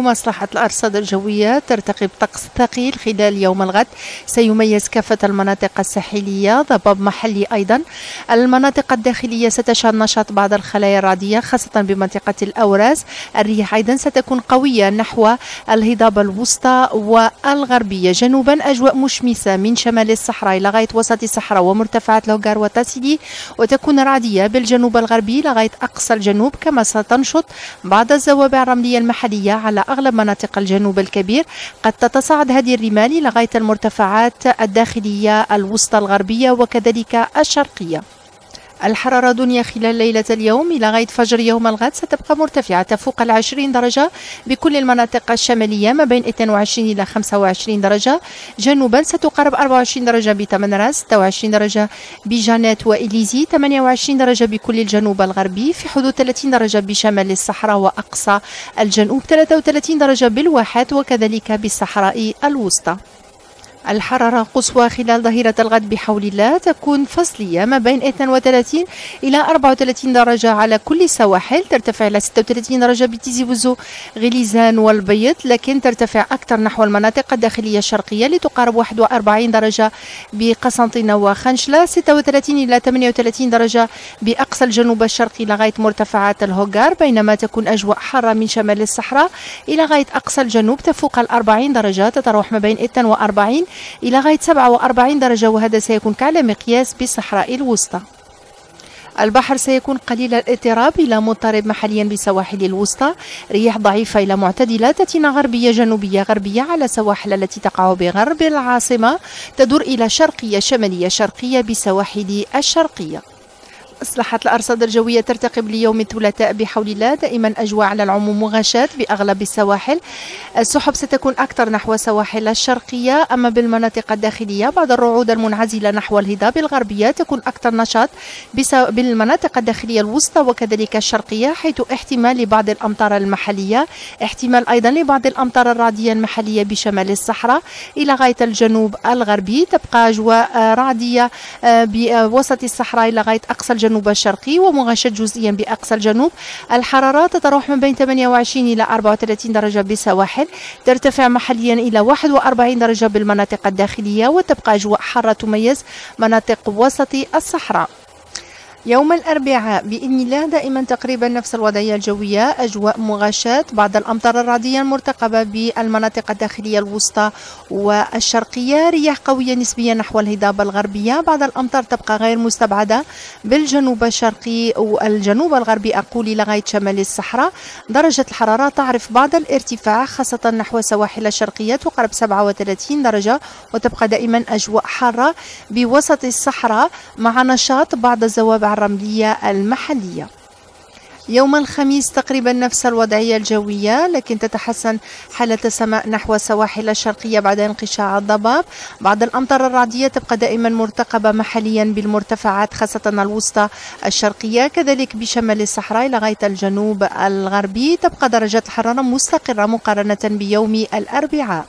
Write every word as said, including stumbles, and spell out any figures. مصلحة الأرصاد الجوية ترتقي بطقس ثقيل خلال يوم الغد، سيميز كافة المناطق الساحلية، ضباب محلي أيضا. المناطق الداخلية ستشهد نشاط بعض الخلايا الرعدية خاصة بمنطقة الأوراس. الرياح أيضا ستكون قوية نحو الهضاب الوسطى والغربية. جنوبا أجواء مشمسة من شمال الصحراء لغاية وسط الصحراء ومرتفعات لوغار وتاسيدي، وتكون رعدية بالجنوب الغربي لغاية أقصى الجنوب، كما ستنشط بعض الزوابع الرملية المحلية على أغلب مناطق الجنوب الكبير. قد تتصاعد هذه الرمال لغاية المرتفعات الداخلية الوسطى الغربية وكذلك الشرقية. الحرارة دنيا خلال ليلة اليوم إلى غاية فجر يوم الغد ستبقى مرتفعة تفوق العشرين درجة بكل المناطق الشمالية، ما بين اثنين وعشرين إلى خمسة وعشرين درجة. جنوبا ستقارب أربعة وعشرين درجة بتمن راس، ستة وعشرين درجة بجانات وإليزي، ثمانية وعشرين درجة بكل الجنوب الغربي، في حدود ثلاثين درجة بشمال الصحراء وأقصى الجنوب، ثلاثة وثلاثين درجة بالواحات وكذلك بالصحراء الوسطى. الحرارة القصوى خلال ظهيرة الغد بحول الله تكون فصلية، ما بين اثنين وثلاثين إلى أربعة وثلاثين درجة على كل السواحل، ترتفع إلى ستة وثلاثين درجة بتيزي وزو غليزان والبيض، لكن ترتفع أكثر نحو المناطق الداخلية الشرقية لتقارب واحد وأربعين درجة بقسنطينة وخنشلة، ستة وثلاثين إلى ثمانية وثلاثين درجة بأقصى الجنوب الشرقي لغاية مرتفعات الهوغار، بينما تكون أجواء حارة من شمال الصحراء إلى غاية أقصى الجنوب تفوق ال أربعين درجة، تتراوح ما بين اثنين وأربعين إلى غاية سبعة وأربعين درجة، وهذا سيكون كعلى مقياس بالصحراء الوسطى. البحر سيكون قليل الاضطراب إلى مضطرب محليا بسواحل الوسطى، رياح ضعيفة إلى معتدلة تتين غربية جنوبية غربية على السواحل التي تقع بغرب العاصمة، تدور إلى شرقية شمالية شرقية بسواحل الشرقية. مصلحة الأرصاد الجوية ترتقب ليوم الثلاثاء بحول الله دائما أجواء على العموم مغشاة بأغلب السواحل، السحب ستكون أكثر نحو السواحل الشرقية، أما بالمناطق الداخلية بعض الرعود المنعزلة نحو الهضاب الغربية تكون أكثر نشاط بالمناطق الداخلية الوسطى وكذلك الشرقية، حيث احتمال لبعض الأمطار المحلية، احتمال أيضا لبعض الأمطار الرعدية المحلية بشمال الصحراء إلى غاية الجنوب الغربي، تبقى أجواء رعدية بوسط الصحراء إلى غاية أقصى الجنوب الشرقي ومغشاة جزئيا بأقصى الجنوب. الحرارة تتراوح ما بين ثمانية وعشرين إلى أربعة وثلاثين درجة بالسواحل، ترتفع محليا إلى واحد وأربعين درجة بالمناطق الداخلية، وتبقى أجواء حارة تميز مناطق وسط الصحراء. يوم الأربعاء بإذن الله دائما تقريبا نفس الوضعية الجوية، أجواء مغشاة، بعض الأمطار الرعدية المرتقبة بالمناطق الداخلية الوسطى والشرقية، رياح قوية نسبيا نحو الهضاب الغربية، بعض الأمطار تبقى غير مستبعدة بالجنوب الشرقي والجنوب الغربي أقول لغاية شمال الصحراء. درجة الحرارة تعرف بعض الارتفاع خاصة نحو السواحل الشرقية، تقرب سبعة وثلاثين درجة، وتبقى دائما أجواء حارة بوسط الصحراء مع نشاط بعض الزوابع الرملية المحلية. يوم الخميس تقريبا نفس الوضعية الجوية، لكن تتحسن حالة السماء نحو السواحل الشرقية بعد انقشاع الضباب، بعض الأمطار الرعدية تبقى دائما مرتقبة محليا بالمرتفعات خاصة الوسطى الشرقية، كذلك بشمال الصحراء لغاية الجنوب الغربي، تبقى درجات الحرارة مستقرة مقارنة بيوم الأربعاء.